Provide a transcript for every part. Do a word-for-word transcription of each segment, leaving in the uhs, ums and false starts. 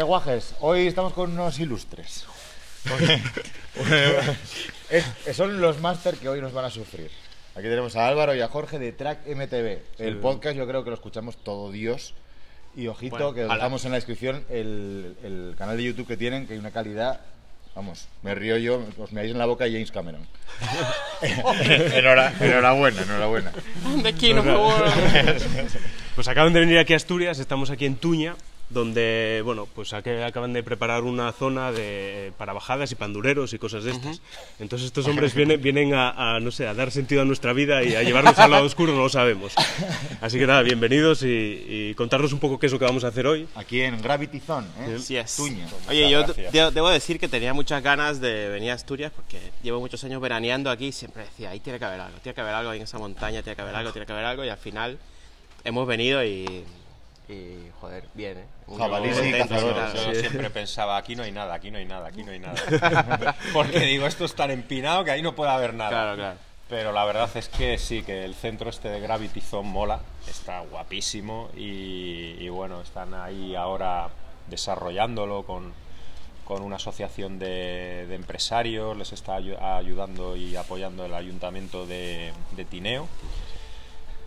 Eh, guajes, hoy estamos con unos ilustres. es, son los máster que hoy nos van a sufrir. Aquí tenemos a Álvaro y a Jorge de TrackMTB. Sí, el podcast yo creo que lo escuchamos todo Dios. Y ojito, bueno, que dejamos en la descripción el, el canal de YouTube que tienen, que hay una calidad... Vamos, me río yo, os miráis en la boca a James Cameron. Enhorabuena, enhorabuena, enhorabuena. De aquí no me voy. Pues acaban de venir aquí a Asturias, estamos aquí en Tuña, donde, bueno, pues aquí acaban de preparar una zona de, para bajadas y pandureros y cosas de estas. Uh-huh. Entonces estos hombres vienen, vienen a, a, no sé, a dar sentido a nuestra vida y a llevarnos al lado oscuro, no lo sabemos. Así que nada, bienvenidos y, y contarnos un poco qué es lo que vamos a hacer hoy. Aquí en Gravity Zone, ¿eh? Sí, es. Tuña. Oye, yo de, debo decir que tenía muchas ganas de venir a Asturias porque llevo muchos años veraneando aquí y siempre decía, ahí tiene que haber algo, tiene que haber algo ahí en esa montaña, tiene que haber algo, tiene que haber algo, y al final hemos venido y... Y, joder, bien, ¿eh? Jabalí y cazadores. Yo sí. siempre pensaba, aquí no hay nada, aquí no hay nada, aquí no hay nada. Porque digo, esto es tan empinado que ahí no puede haber nada. Claro, claro. Pero la verdad es que sí, que el centro este de Gravity Zone mola, está guapísimo y, y bueno, están ahí ahora desarrollándolo con, con una asociación de, de empresarios, les está ayudando y apoyando el ayuntamiento de, de Tineo.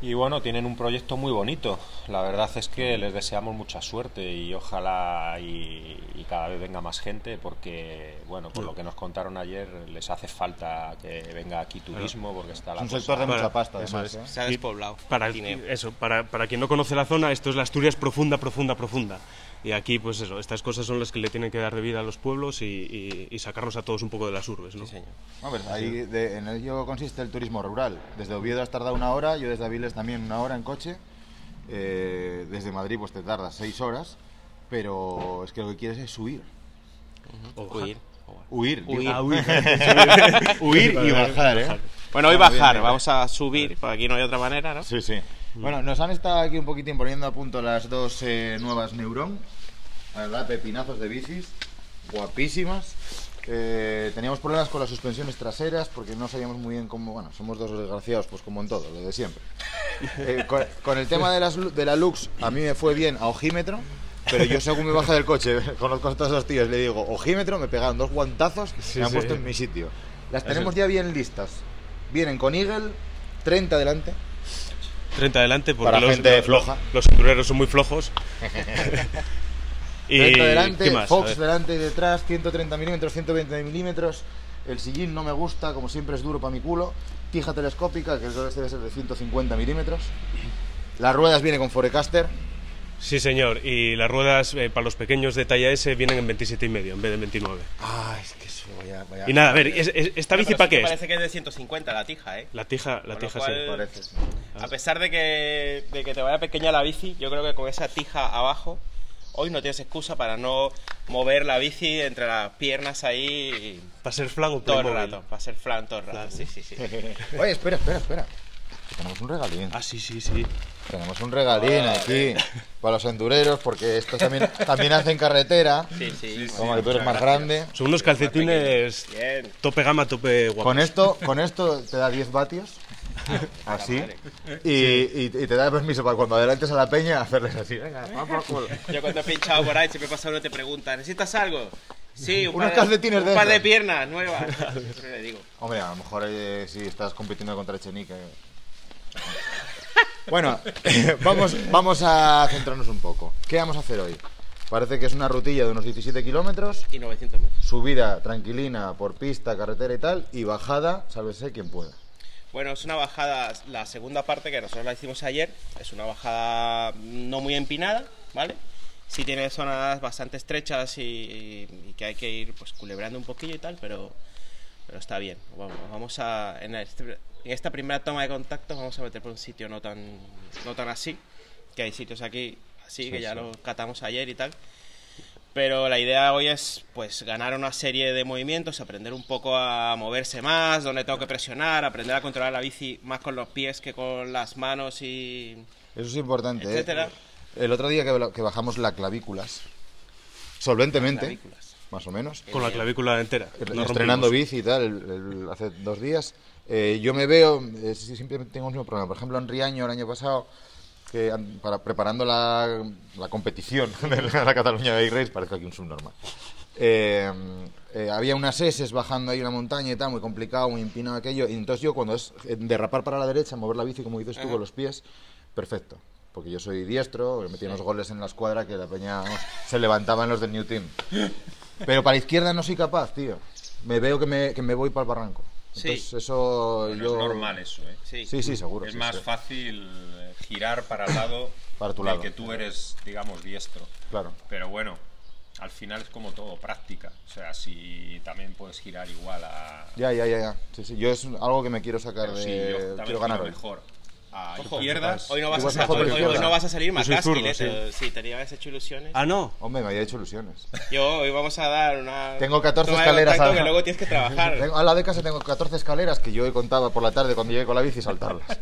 Y bueno, tienen un proyecto muy bonito. La verdad es que les deseamos mucha suerte y ojalá y, y cada vez venga más gente porque, bueno, por lo que nos contaron ayer, les hace falta que venga aquí turismo porque está la un cosa. sector de mucha pasta, además. Se ha despoblado. Para, eso, para, para quien no conoce la zona, esto es la Asturias profunda, profunda, profunda. Y aquí, pues eso, estas cosas son las que le tienen que dar de vida a los pueblos y, y, y sacarnos a todos un poco de las urbes, ¿no? Sí, señor. A ver, ahí de, en ello consiste el turismo rural. Desde Oviedo has tardado una hora, yo desde Avilés también una hora en coche. Eh, desde Madrid pues te tardas seis horas, pero es que lo que quieres es huir. Uh-huh. O huir. Huir. Huir, ah, huir. Huir y bajar, ¿eh? Bueno, hoy bajar, vamos a subir, porque aquí no hay otra manera, ¿no? Sí, sí. Bueno, nos han estado aquí un poquito imponiendo a punto las dos eh, nuevas Neuron, la verdad, pepinazos de bicis, guapísimas. Eh, teníamos problemas con las suspensiones traseras porque no sabíamos muy bien cómo, bueno, somos dos desgraciados, pues como en todo, lo de siempre. Eh, con, con el tema de, las, de la Lux, a mí me fue bien a ojímetro, pero yo según me baja del coche, conozco a todos los tíos, le digo, ojímetro, me pegaron dos guantazos que sí, me han sí. puesto en mi sitio. Las tenemos ya bien listas, vienen con Eagle, treinta delante. treinta adelante porque los, gente los, floja. los cintureros son muy flojos. Y treinta delante, ¿qué más? Fox delante y detrás, ciento treinta milímetros, ciento veinte milímetros. El sillín no me gusta, como siempre es duro para mi culo. Tija telescópica, que debe ser de ciento cincuenta milímetros. Las ruedas vienen con Forecaster. Sí, señor, y las ruedas eh, para los pequeños de talla S vienen en veintisiete y medio en vez de veintinueve. Ah, es que eso, vaya, vaya. Y nada, a ver, es, es, ¿esta bici para qué es? Parece que es de ciento cincuenta la tija, ¿eh? La tija, la tija sí. Parece. A pesar de que, de que te vaya pequeña la bici, yo creo que con esa tija abajo, hoy no tienes excusa para no mover la bici entre las piernas ahí. Y... ¿Para ser flan o todo el rato? Para ser flan todo el rato, sí, sí, sí. Oye, espera, espera, espera. Tenemos un regalín. Ah, sí, sí, sí. Tenemos un regalín ah, aquí para los endureros, porque estos también, también hacen carretera. Sí, sí. Como sí, el tú eres más grande. Son unos calcetines tope gama, tope guapo. Con esto, con esto te da diez vatios. Ah, así. Y, y, y te da permiso para cuando adelantes a la peña hacerles así. Venga, vamos, culo. Yo cuando he pinchado por ahí, siempre pasa uno y te pregunta, ¿necesitas algo? Sí, un, unos par, calcetines de, un par de piernas nuevas. Siempre le digo. Hombre, a lo mejor eh, si estás compitiendo contra Echenique. Bueno, vamos, vamos a centrarnos un poco. ¿Qué vamos a hacer hoy? Parece que es una rutilla de unos diecisiete kilómetros y novecientos metros. Subida tranquilina por pista, carretera y tal. Y bajada, sálvese quien pueda. Bueno, es una bajada, la segunda parte que nosotros la hicimos ayer. Es una bajada no muy empinada, ¿vale? Sí tiene zonas bastante estrechas y, y que hay que ir pues culebrando un poquillo y tal. Pero, pero está bien. Vamos, vamos a... En el, En esta primera toma de contacto vamos a meter por un sitio no tan, no tan así, que hay sitios aquí así, sí, que ya sí. los catamos ayer y tal. Pero la idea hoy es pues ganar una serie de movimientos, aprender un poco a moverse más, dónde tengo que presionar, aprender a controlar la bici más con los pies que con las manos y... Eso es importante, etcétera. ¿Eh? El otro día que, que bajamos la clavículas, solventemente... Las clavículas. Más o menos. Con la clavícula entera. No Estrenando rompimos. bici y tal, el, el, hace dos días. Eh, yo me veo, eh, siempre tengo el mismo problema. Por ejemplo, en Riaño el año pasado que para, preparando la, la competición de la Cataluña de Air Race, parece aquí un subnormal. Eh, eh, había unas eses bajando ahí una montaña y tal, muy complicado, muy empinado aquello, y entonces yo cuando es derrapar para la derecha, mover la bici, como dices tú, con los pies, perfecto. Porque yo soy diestro, me metí unos goles en la escuadra que la peña, vamos, se levantaban los del New Team. Pero para izquierda no soy capaz, tío. Me veo que me, que me voy para el barranco. Entonces, sí, eso bueno, yo... es normal eso, ¿eh? Sí, sí, sí, seguro. Es sí, más sí. fácil girar para el lado para tu lado, que tú eres, digamos, diestro. Claro. Pero bueno, al final es como todo, práctica. O sea, si también puedes girar igual a... Ya, ya, ya, ya. Sí, sí. Yo es algo que me quiero sacar Pero de... Sí, yo quiero ganar mejor. A Ojo, izquierdas. Hoy no vas, vas a, hoy, hoy no vas a salir más fácil. Sí. sí, te habías hecho ilusiones. Ah, no. Hombre, me había hecho ilusiones. Yo hoy vamos a dar una... Tengo catorce escaleras. A... que luego tienes que trabajar. Tengo, a la de casa tengo catorce escaleras que yo he contado por la tarde cuando llegué con la bici y saltarlas.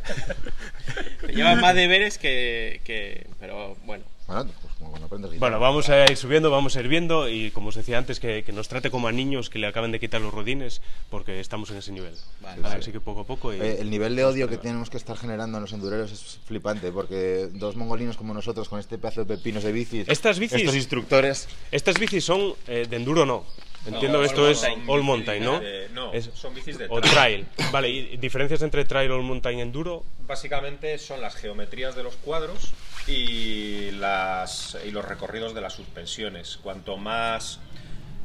Llevas más deberes que, que... Pero bueno. Bueno, pues, bueno, aprendes bueno, vamos a ir subiendo, vamos a ir viendo y como os decía antes, que, que nos trate como a niños que le acaban de quitar los rodines porque estamos en ese nivel. Vale. Así sí. que poco a poco... Y, eh, el nivel de odio que tenemos que estar generando en los endureros es flipante porque dos mongolinos como nosotros con este pedazo de pepinos de bicis, estas bicis estos instructores... Estas bicis son eh, de enduro no. Entiendo no, esto all es mountain, all mountain, ¿no? De, no, es, son bicis de trail. O trail. Vale, ¿y diferencias entre trail, all mountain y enduro? Básicamente son las geometrías de los cuadros y, las, y los recorridos de las suspensiones. Cuanto más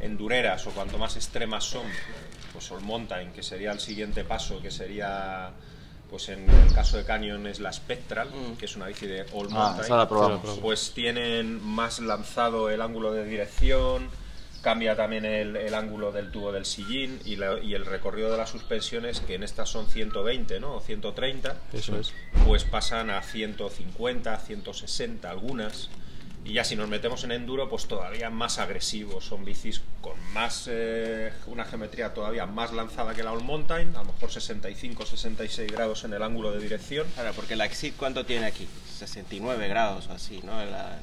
endureras o cuanto más extremas son, pues all mountain, que sería el siguiente paso, que sería... Pues en el caso de Canyon es la Spectral, mm. que es una bici de all mountain. Ah, esa la probamos. Pues tienen más lanzado el ángulo de dirección... Cambia también el, el ángulo del tubo del sillín y, la, y el recorrido de las suspensiones, que en estas son ciento veinte, ¿no? O ciento treinta. Eso es. Pues pasan a ciento cincuenta, ciento sesenta algunas. Y ya si nos metemos en enduro, pues todavía más agresivos. Son bicis con más eh, una geometría todavía más lanzada que la all mountain. A lo mejor sesenta y cinco, sesenta y seis grados en el ángulo de dirección. Ahora, porque la X C, ¿cuánto tiene aquí? sesenta y nueve grados o así, ¿no? La...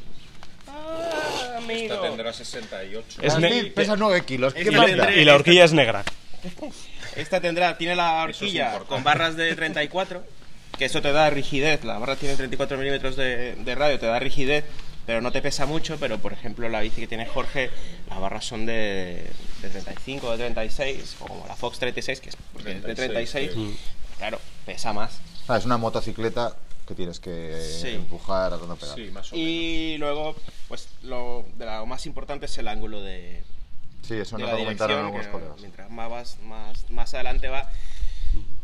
Ah, amigo. Esta tendrá sesenta y ocho. Es ne pesa nueve kilos. ¿Qué tendré, y la horquilla es negra. Esta tendrá, tiene la horquilla es con barras de treinta y cuatro, que eso te da rigidez. La barra tiene treinta y cuatro milímetros de, de radio, te da rigidez, pero no te pesa mucho. Pero por ejemplo la bici que tiene Jorge, las barras son de, de treinta y cinco, de treinta y seis, o como la Fox treinta y seis, que es treinta y seis, de treinta y seis. Sí. Claro, pesa más. Ah, es una motocicleta que tienes que sí. empujar a donde pegar. Sí, más o menos. Y luego, pues lo, de lo más importante es el ángulo de... Sí, eso nos lo comentaron algunos colegas. Mientras más vas, más, más adelante va.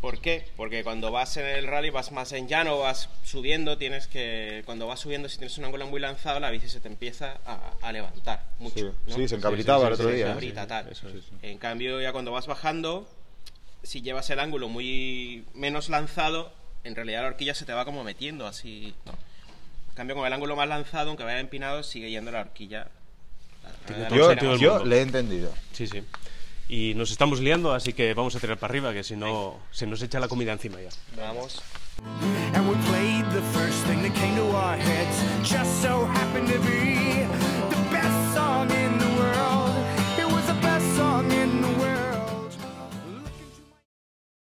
¿Por qué? Porque cuando vas en el rally vas más en llano, vas subiendo, tienes que... Cuando vas subiendo, si tienes un ángulo muy lanzado, la bici se te empieza a, a levantar mucho. Sí, ¿no? Sí, se encabritaba el otro día. Se encabrita, tal. Eso, sí, sí. En cambio, ya cuando vas bajando, si llevas el ángulo muy menos lanzado, en realidad la horquilla se te va como metiendo así, ¿no? En cambio, con el ángulo más lanzado, aunque vaya empinado, sigue yendo la horquilla. Yo, yo, yo le he entendido. Sí, sí. Y nos estamos liando, así que vamos a tirar para arriba, que si no, sí. se nos echa la comida encima ya. Vamos.